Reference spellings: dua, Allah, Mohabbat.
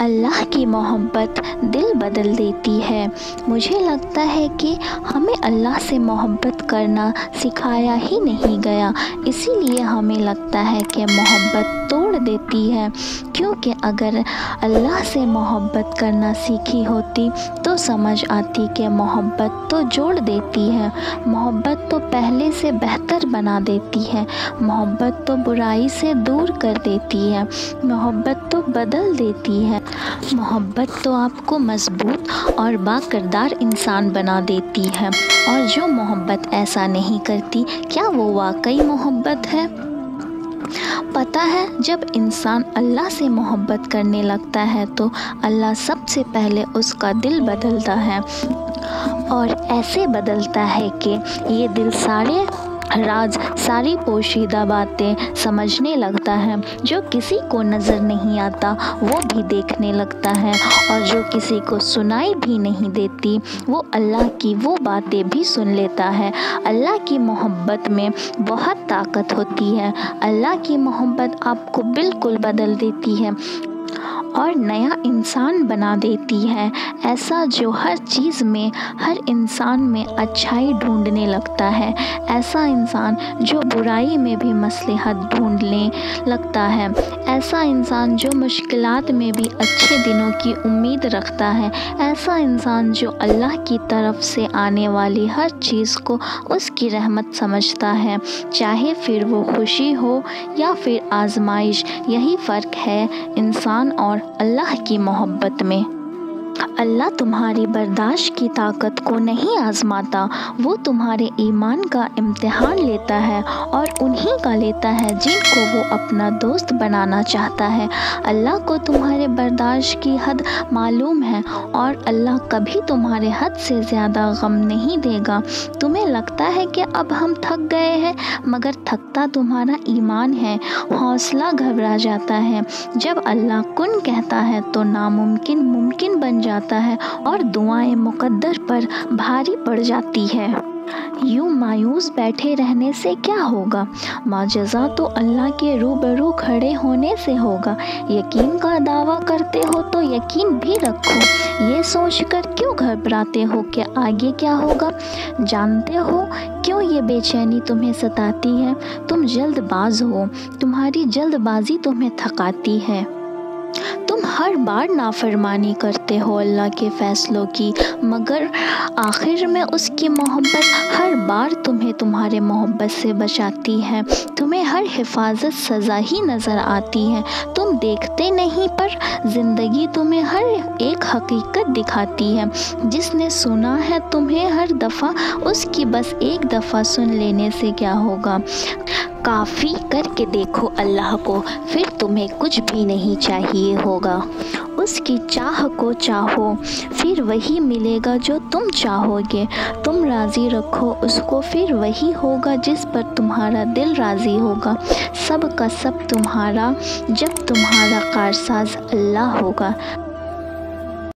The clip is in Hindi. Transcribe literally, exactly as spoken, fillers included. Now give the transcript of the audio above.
अल्लाह की मोहब्बत दिल बदल देती है। मुझे लगता है कि हमें अल्लाह से मोहब्बत करना सिखाया ही नहीं गया, इसीलिए हमें लगता है कि मोहब्बत तोड़ देती है, क्योंकि अगर अल्लाह से मोहब्बत करना सीखी होती तो समझ आती कि मोहब्बत तो जोड़ देती है, मोहब्बत तो पहले से बेहतर बना देती है, मोहब्बत तो बुराई से दूर कर देती है, मोहब्बत तो बदल देती है, मोहब्बत तो आपको मजबूत और बाकिरदार इंसान बना देती है। और जो मोहब्बत ऐसा नहीं करती, क्या वो वाकई मोहब्बत है? पता है, जब इंसान अल्लाह से मोहब्बत करने लगता है तो अल्लाह सबसे पहले उसका दिल बदलता है, और ऐसे बदलता है कि ये दिल सारे राज, सारी पोशीदा बातें समझने लगता है। जो किसी को नज़र नहीं आता वो भी देखने लगता है, और जो किसी को सुनाई भी नहीं देती वो अल्लाह की वो बातें भी सुन लेता है। अल्लाह की मोहब्बत में बहुत ताकत होती है। अल्लाह की मोहब्बत आपको बिल्कुल बदल देती है और नया इंसान बना देती है, ऐसा जो हर चीज़ में, हर इंसान में अच्छाई ढूंढने लगता है, ऐसा इंसान जो बुराई में भी मसलहत ढूंढने लगता है, ऐसा इंसान जो मुश्किलात में भी अच्छे दिनों की उम्मीद रखता है, ऐसा इंसान जो अल्लाह की तरफ से आने वाली हर चीज़ को उसकी रहमत समझता है, चाहे फिर वो खुशी हो या फिर आजमाइश। यही फ़र्क है इंसान और अल्लाह की मोहब्बत में। अल्लाह तुम्हारी बर्दाश्त की ताकत को नहीं आजमाता, वो तुम्हारे ईमान का इम्तिहान लेता है, और उन्हीं का लेता है जिनको वो अपना दोस्त बनाना चाहता है। अल्लाह को तुम्हारे बर्दाश्त की हद मालूम है, और अल्लाह कभी तुम्हारे हद से ज़्यादा गम नहीं देगा। तुम्हें लगता है कि अब हम थक गए हैं, मगर थकता तुम्हारा ईमान है। हौसला घबरा जाता है जब अल्लाह कुन कहता है, तो नामुमकिन मुमकिन बन जाता है, और दुआएं मुकद्दर पर भारी पड़ जाती है। यूं मायूस बैठे रहने से क्या होगा? मौजज़ा तो अल्लाह के रूबरू खड़े होने से होगा। यकीन का दावा करते हो तो यकीन भी रखो, ये सोचकर क्यों घबराते हो कि आगे क्या होगा? जानते हो क्यों ये बेचैनी तुम्हें सताती है? तुम जल्दबाज हो, तुम्हारी जल्दबाजी तुम्हें थकाती है, तुम हर बार नाफरमानी करते हो अल्लाह के फ़ैसलों की, मगर आखिर में उसकी मोहब्बत हर बार तुम्हें तुम्हारे मोहब्बत से बचाती है। तुम्हें हर हिफाजत सज़ा ही नज़र आती है, तुम देखते नहीं पर ज़िंदगी तुम्हें हर एक हकीकत दिखाती है। जिसने सुना है तुम्हें हर दफ़ा, उसकी बस एक दफ़ा सुन लेने से क्या होगा? काफ़ी करके देखो अल्लाह को, फिर तुम्हें कुछ भी नहीं चाहिए होगा। उसकी चाह को चाहो, फिर वही मिलेगा जो तुम चाहोगे। तुम राज़ी रखो उसको, फिर वही होगा जिस पर तुम्हारा दिल राज़ी होगा। सब का सब तुम्हारा जब तुम्हारा कारसाज अल्लाह होगा।